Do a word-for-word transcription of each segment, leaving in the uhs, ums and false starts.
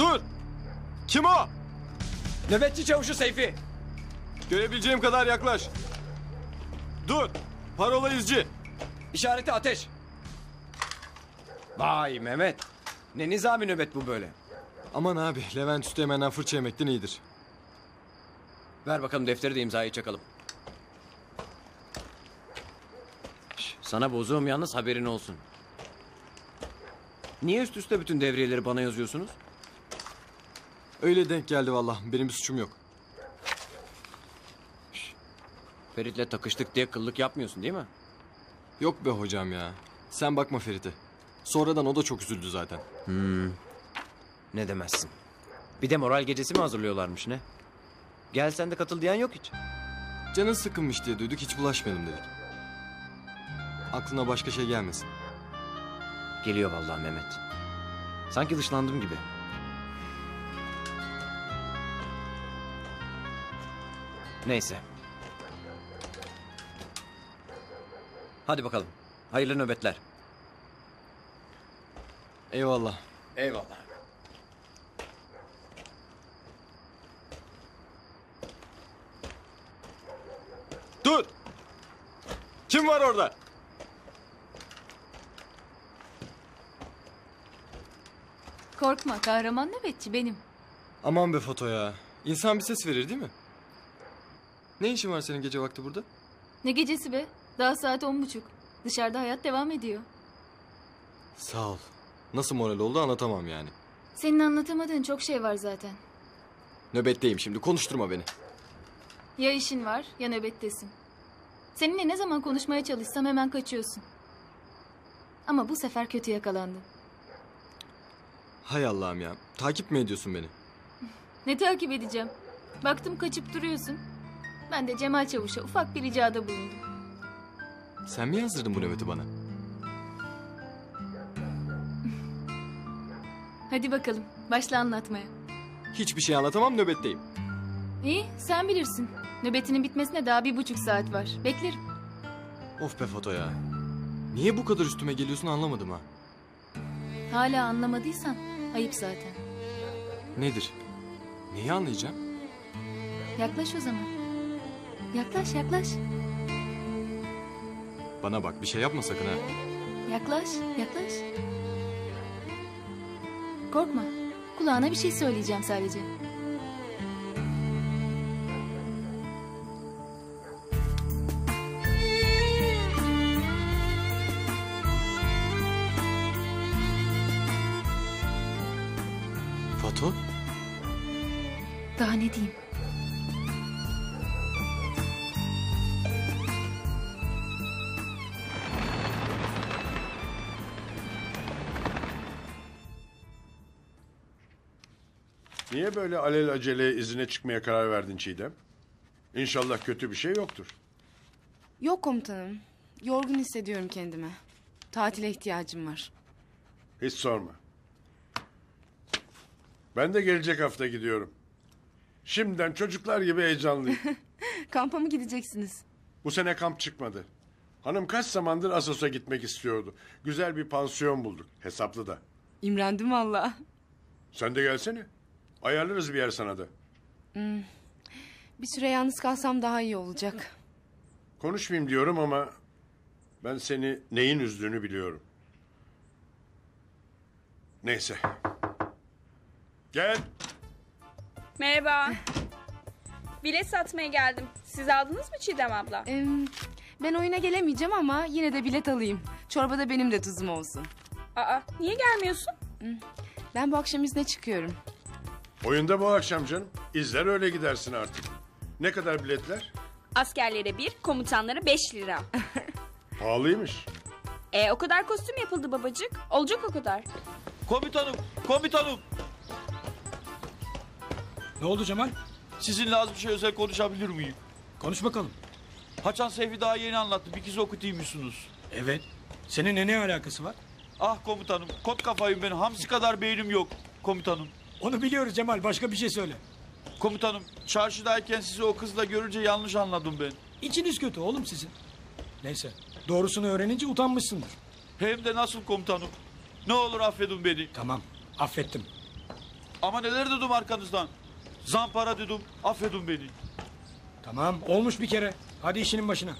Dur! Kim o? Nöbetçi çavuşu Seyfi. Görebileceğim kadar yaklaş. Dur! Parola izci. İşareti ateş. Vay Mehmet. Ne nizami nöbet bu böyle. Aman abi, Levent Üsteğmen'den fırça yemekten iyidir. Ver bakalım defteri de imzayı çakalım. Sana bozuğum yalnız, haberin olsun. Niye üst üste bütün devriyeleri bana yazıyorsunuz? Öyle denk geldi vallahi, benim bir suçum yok. Ferit'le takıştık diye kıllık yapmıyorsun değil mi? Yok be hocam ya. Sen bakma Ferit'e. Sonradan o da çok üzüldü zaten. Hmm. Ne demezsin. Bir de moral gecesi mi hazırlıyorlarmış ne? Gel sen de katıl diyen yok hiç. Canın sıkılmış diye duyduk, hiç bulaşmayalım dedik. Aklına başka şey gelmesin. Geliyor vallahi Mehmet. Sanki dışlandım gibi. Neyse. Hadi bakalım. Hayırlı nöbetler. Eyvallah. Eyvallah. Dur! Kim var orada? Korkma, kahraman nöbetçi benim. Aman be Fato ya. İnsan bir ses verir değil mi? Ne işin var senin gece vakti burada? Ne gecesi be? Daha saat on buçuk. Dışarıda hayat devam ediyor. Sağ ol. Nasıl moral oldu anlatamam yani. Senin anlatamadığın çok şey var zaten. Nöbetteyim şimdi, konuşturma beni. Ya işin var ya nöbettesin. Seninle ne zaman konuşmaya çalışsam hemen kaçıyorsun. Ama bu sefer kötü yakalandın. Hay Allah'ım ya. Takip mi ediyorsun beni? Ne takip edeceğim? Baktım kaçıp duruyorsun. Ben de Cemal Çavuş'a ufak bir ricada bulundum. Sen mi yazdırdın bu nöbeti bana? Hadi bakalım. Başla anlatmaya. Hiçbir şey anlatamam, nöbetteyim. İyi, sen bilirsin. Nöbetinin bitmesine daha bir buçuk saat var. Beklerim. Of be Fato ya. Niye bu kadar üstüme geliyorsun anlamadım ha. Hala anlamadıysan ayıp zaten. Nedir? Neyi anlayacağım? Yaklaş o zaman. Yaklaş, yaklaş. Bana bak, bir şey yapma sakın ha. Yaklaş, yaklaş. Korkma. Kulağına bir şey söyleyeceğim sadece. Fato? Daha ne diyeyim? Niye böyle alelacele izine çıkmaya karar verdin Çiğdem? İnşallah kötü bir şey yoktur. Yok komutanım. Yorgun hissediyorum kendimi. Tatile ihtiyacım var. Hiç sorma. Ben de gelecek hafta gidiyorum. Şimdiden çocuklar gibi heyecanlıyım. Kampa mı gideceksiniz? Bu sene kamp çıkmadı. Hanım kaç zamandır Assos'a gitmek istiyordu. Güzel bir pansiyon bulduk. Hesaplı da. İmrendim valla. Sen de gelsene. Ayarlarız bir yer sana da. Hmm. Bir süre yalnız kalsam daha iyi olacak. Konuşmayayım diyorum ama ben seni neyin üzdüğünü biliyorum. Neyse. Gel. Merhaba. Bilet satmaya geldim. Siz aldınız mı Çiğdem abla? Ee, ben oyuna gelemeyeceğim ama yine de bilet alayım. Çorbada benim de tuzum olsun. Aa, niye gelmiyorsun? Ben bu akşam izne çıkıyorum. Oyunda bu akşam canım. İzler öyle gidersin artık. Ne kadar biletler? Askerlere bir, komutanlara beş lira. Pahalıymış. E, o kadar kostüm yapıldı babacık. Olacak o kadar. Komutanım, komutanım. Ne oldu Cemal? Sizinle az bir şey özel konuşabilir miyim? Konuş bakalım. Haçan Seyfi daha yeni anlattı. Bir kez okutuymuşsunuz. Evet. Senin ne ne alakası var? Ah komutanım. Kot kafayım ben. Hamsi kadar beynim yok komutanım. Onu biliyoruz Cemal. Başka bir şey söyle. Komutanım, çarşıdayken sizi o kızla görünce yanlış anladım ben. İçiniz kötü oğlum sizin. Neyse. Doğrusunu öğrenince utanmışsındır. Hem de nasıl komutanım. Ne olur affedin beni. Tamam. Affettim. Ama neler dedim arkanızdan. Zampara dedim, affedin beni. Tamam, olmuş bir kere. Hadi işinin başına.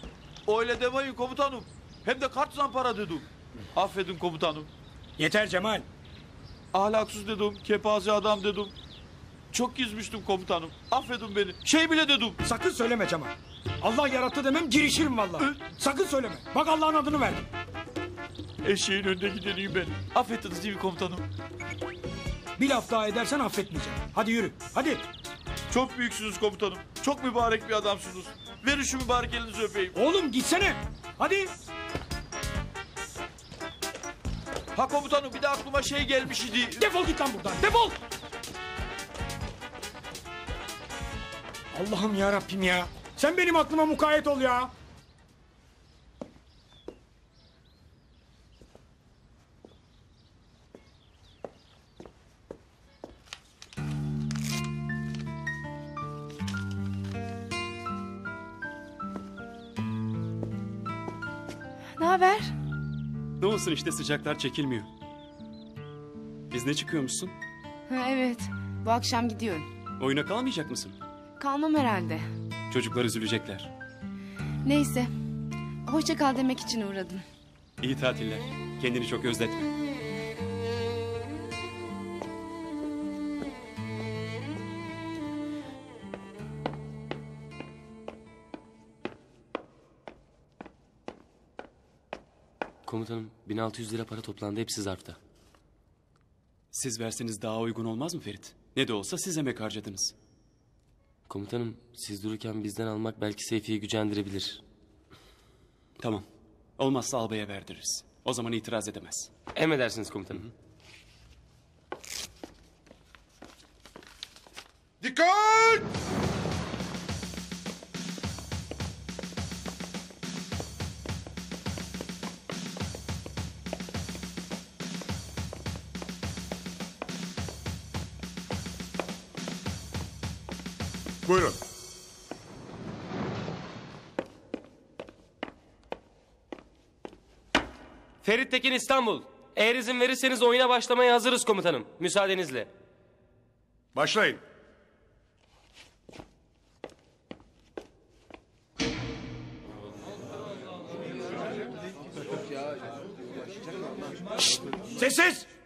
Öyle demeyin komutanım. Hem de kart zampara dedim. Affedin komutanım. Yeter Cemal. Ahlaksız dedim, kepaze adam dedim. Çok gizmiştim komutanım. Affedin beni. Şey bile dedim. Sakın söyleme Cemal. Allah yarattı demem girişirim vallahi. Ö Sakın söyleme. Bak Allah'ın adını verdim. Eşeğin önde gideniyim ben. Affettiniz değil mi komutanım? Bir laf daha edersen affetmeyeceğim. Hadi yürü. Hadi. Çok büyüksünüz komutanım. Çok mübarek bir adamsınız. Verin şu mübarek elinizi öpeyim. Oğlum gitsene. Hadi. Ha komutanım bir de aklıma şey gelmiş idi. Defol git lan buradan. Defol. Allah'ım ya Rabbim ya. Sen benim aklıma mukayyet ol ya. Ne haber? Ne olsun işte sıcaklar çekilmiyor. İzne çıkıyormuşsun. Ha evet. Bu akşam gidiyorum. Oyuna kalmayacak mısın? Kalmam herhalde. Çocuklar üzülecekler. Neyse. Hoşça kal demek için uğradım. İyi tatiller. Kendini çok özletme. Komutanım bin altı yüz lira para toplandı, hepsi zarfta. Siz verseniz daha uygun olmaz mı Ferit? Ne de olsa siz emek harcadınız. Komutanım siz dururken bizden almak belki Seyfi'yi gücendirebilir. Tamam. Olmazsa albay'a verdiririz. O zaman itiraz edemez. Emredersiniz komutanım. Hı hı. Dikkat! Buyurun. Ferit Tekin İstanbul. Eğer izin verirseniz oyuna başlamaya hazırız komutanım. Müsaadenizle. Başlayın. Şşt, sessiz.